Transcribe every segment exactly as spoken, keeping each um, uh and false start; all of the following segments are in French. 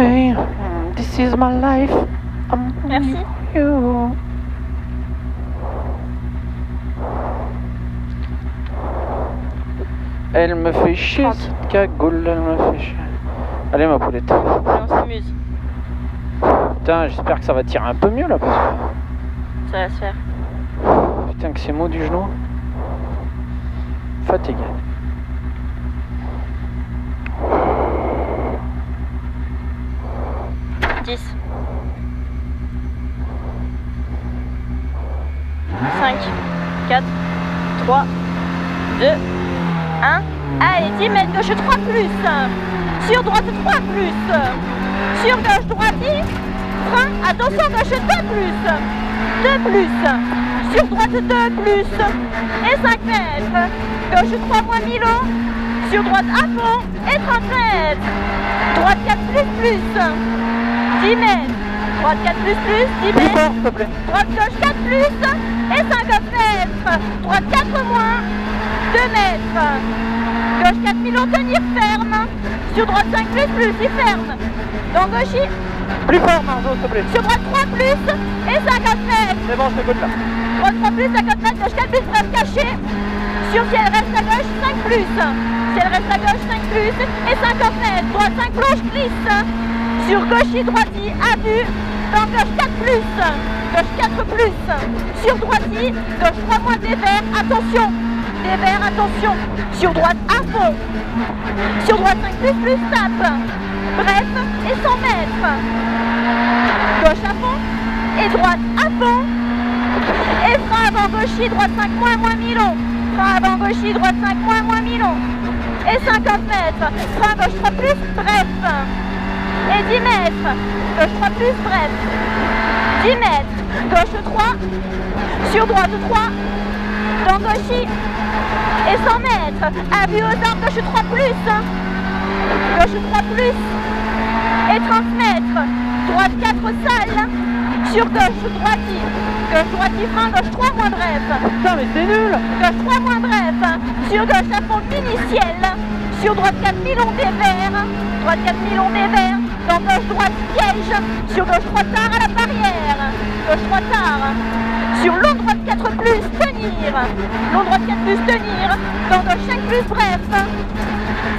Hey, this is my life. I'm Merci. You. Elle me fait chier, trente. Cette cagoule, elle me fait chier. Allez, ma poulette. Allez, on s'amuse. Putain, j'espère que ça va tirer un peu mieux, là. Parce que... ça va se faire. Putain, que c'est mot du genou. Fatigué. dix. cinq, quatre, trois, deux, un. Allez, dix mètres gauche, trois plus. Sur droite, trois plus. Sur gauche, droite, dix. Frein, attention, gauche, deux plus. deux plus. Sur droite, deux plus. Et cinq mètres. Gauche, trois moins Milo. Sur droite, à fond. Et trente mètres. Droite, quatre plus plus. dix mètres. Droite, quatre plus plus. dix mètres. Fort, s'il te plaît. Droite, gauche, quatre plus. Et cinq mètres. Droite, quatre moins. deux mètres. Gauche quatre mille, on tenir ferme. Sur droite cinq plus plus, il ferme. Dans gauche, il... plus fort Marjo, s'il te plaît. Sur droite trois plus et cinquante mètres. C'est bon, je t'écoute là. Droite trois plus, cinquante mètres, gauche quatre plus, bref caché. Sur si elle reste à gauche, cinq plus. Si elle reste à gauche, cinq plus et cinquante mètres. Droite cinq, gauche glisse. Sur gauche, il droite, il a vu. Dans gauche quatre plus. Gauche quatre plus. Sur droite, il gauche trois moins des verts. Attention. Des verts, attention, sur droite à fond, sur droite cinq plus plus, tape, bref, et cent mètres, gauche à fond, et droite à fond, et frein avant gauche, droite cinq moins, moins Milon, frein avant gauche, droite cinq moins, moins Milon, et cinquante mètres, frein gauche trois plus, bref, et dix mètres, gauche trois plus, bref, dix mètres, gauche trois, sur droite trois, dans gauche et cent mètres, appui aux armes, gauche trois plus, gauche trois plus, et trente mètres, droite quatre salle, sur gauche droite, gauche droite, frein, gauche trois moins bref. Putain mais c'est nul. Gauche trois moins bref, sur gauche à fond initiel, sur droite quatre mille on dévers, droite quatre mille on dévers, dans gauche droite piège, sur gauche trois tard à la barrière, gauche trois tard. Sur long droite quatre plus, tenir. Long droite quatre plus, tenir. Dans gauche cinq plus, bref.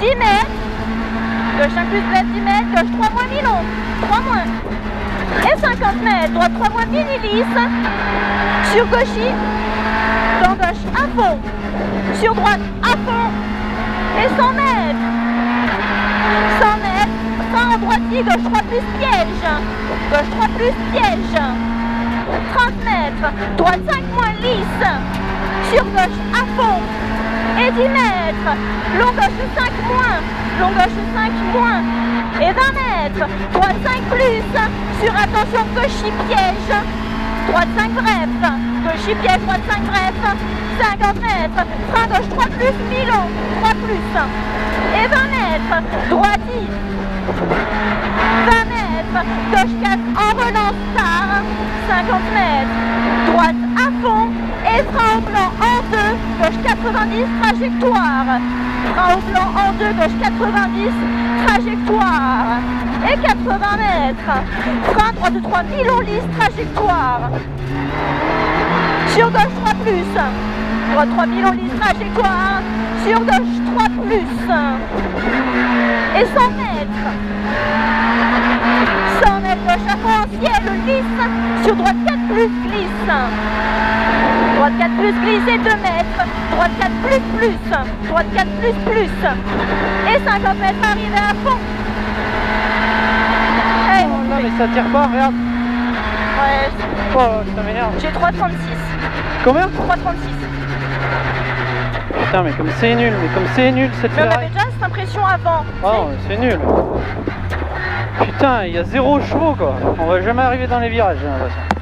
dix mètres. Gauche cinq plus, bref, dix mètres. Gauche trois moins Milon. trois moins. Et cinquante mètres. Droite trois moins Minilis. Sur gauche. Dans gauche à fond. Sur droite à fond. Et cent mètres. cent mètres. Fin en droite, gauche trois plus, piège. Gauche trois plus, piège. trente mètres, droite cinq moins lisse, sur gauche à fond, et dix mètres, long gauche cinq moins, long gauche cinq moins, et vingt mètres, droite cinq plus, sur attention gauche piège, droite cinq bref, gauche piège, droite cinq bref, cinquante mètres, frein gauche trois plus, Milon, trois plus, et vingt mètres, droite dix, vingt mètres, gauche quatre en relance tard, cinquante mètres, droite à fond, et frein au blanc en deux, gauche quatre-vingt-dix, trajectoire. Frein au blanc en deux, gauche quatre-vingt-dix, trajectoire. Et quatre-vingts mètres, frein droite de trois mille, on lisse, trajectoire. Sur gauche trois plus, droite trois mille, on lisse, trajectoire. Sur gauche trois plus, et cent mètres. cent mètres gauche à fond, ciel lisse, sur droite quatre plus, glisse. Droite quatre plus, glisse et deux mètres. Droite quatre plus, plus. Droite quatre plus, plus. Et cinquante mètres, arrivé à fond. Hey. Oh non mais ça tire pas, regarde. Ouais. Oh ça m'énerve. J'ai trois trente-six. Combien? trois trente-six. Putain mais comme c'est nul, mais comme c'est nul cette mais on avait déjà cette impression avant. Oh c'est nul. Putain, il y a zéro chevaux quoi, on va jamais arriver dans les virages j'ai l'impression.